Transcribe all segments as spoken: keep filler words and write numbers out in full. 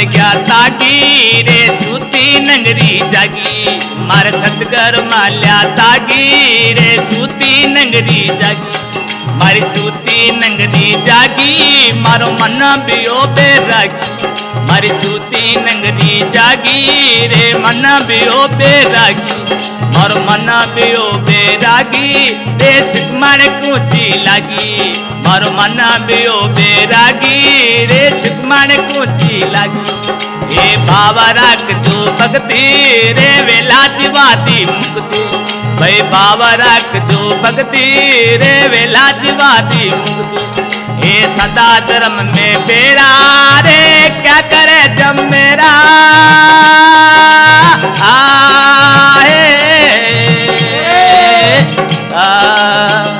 मिल गया तागी रे सूती नंगरी जागी, मारे सतगुरु माल्या तागी रे सूती नंगरी जागी, मारी सूती नंगरी जागी मारो मन बियो बेरागी, मारी सूती नंगरी जागी रे मन बियो बेरागी, मारो मन बियो बेरागी रे सिख मारे कूची लागी, मारो मन बियो बेरागी रे सिख मारे कूची लागी। हे बाबा राख जो भक्ति रे वेला जीवादी मुक्ति, भाई बाबा राख जो भक्ति रे वेला जीवादी मुक्ति, हे सदा धर्म में बेड़ा रे क्या करे जब मेरा आए आ, आ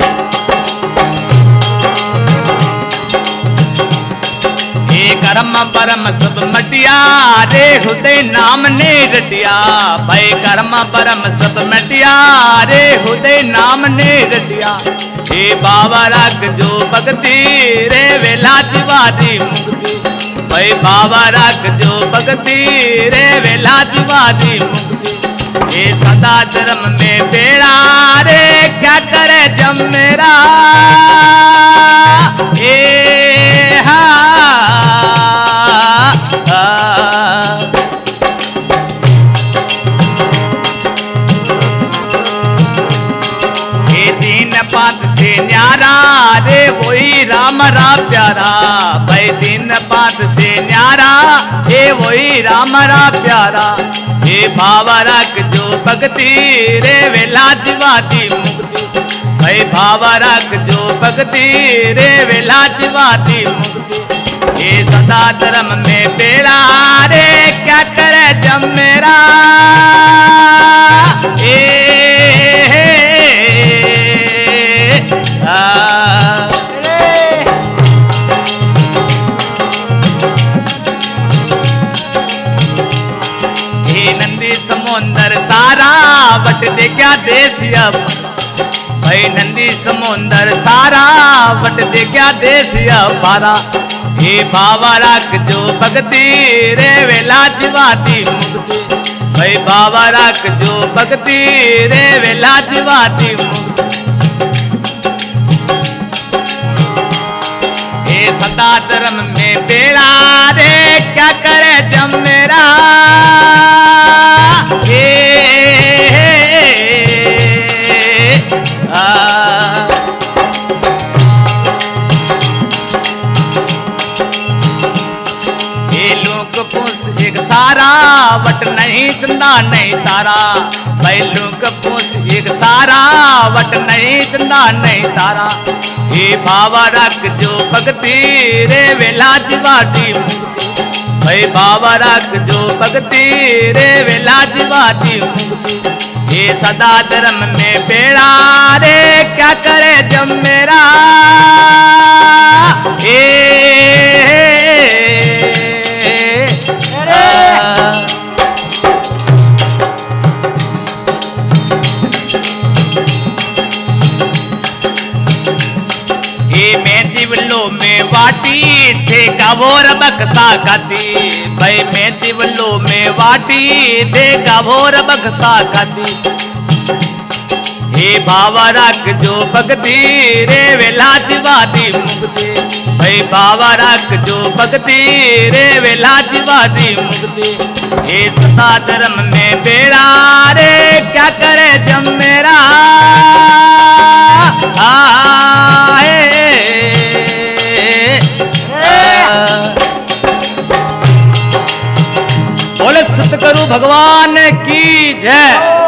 करम परम सब मटिया रे हृदय नाम ने रटिया, भय करम परम सब मटिया रे हृदय नाम ने रटिया। हे बाबा राख जो भक्ति रे वेला जीवादी मुक्ति, भय बाबा राख जो भक्ति रे वेला जीवादी मुक्ति, हे सदा धर्म में बेड़ा रे क्या करे जब मेरा हे राम रा प्यारा, भाई दिन पात से न्यारा हे वही राम रा प्यारा। हे बाबा राख जो भक्ति रे वेला जीवादी मुक्ति, भाई बाबा राख जो भक्ति रे वेला जीवादी मुक्ति, ये सदा धर्म में बेड़ा रे क्या करे जब मेरा ए हे आ वट देखा देसिया भाई नंदी समुंदर सारा वट देखा देसिया पारा। हे बाबा राख जो भक्ति रे वेला जीवादी मुक्ति, भाई बाबा राख जो भक्ति रे वेला जीवादी मुक्ति, हे सदा धर्म में बेड़ा रे क्या करे जब मेरा हे वट नहीं चंदा नहीं तारा, बैलों का पूछ एक सारा वट नहीं चंदा नहीं तारा। हे बाबा राख जो भक्ति रे वेला जीवादी मुक्ति, भाई बाबा राख जो भक्ति रे वेला जीवादी मुक्ति, ये सदा धर्म में बेड़ा रे क्या करे जब मेरा हे गावोर बक्सा खाती, भाई मैं दिवलो में वाटी दे गावोर बक्सा खाती। हे बाबा राख जो भक्ति रे वेला जीवादी मुक्ति, भाई बाबा राख जो भक्ति रे वेला जीवादी मुक्ति, हे सदा धर्म में बेड़ा रे क्या करे जब मेरा आए बोले सतगुरु भगवान की जय।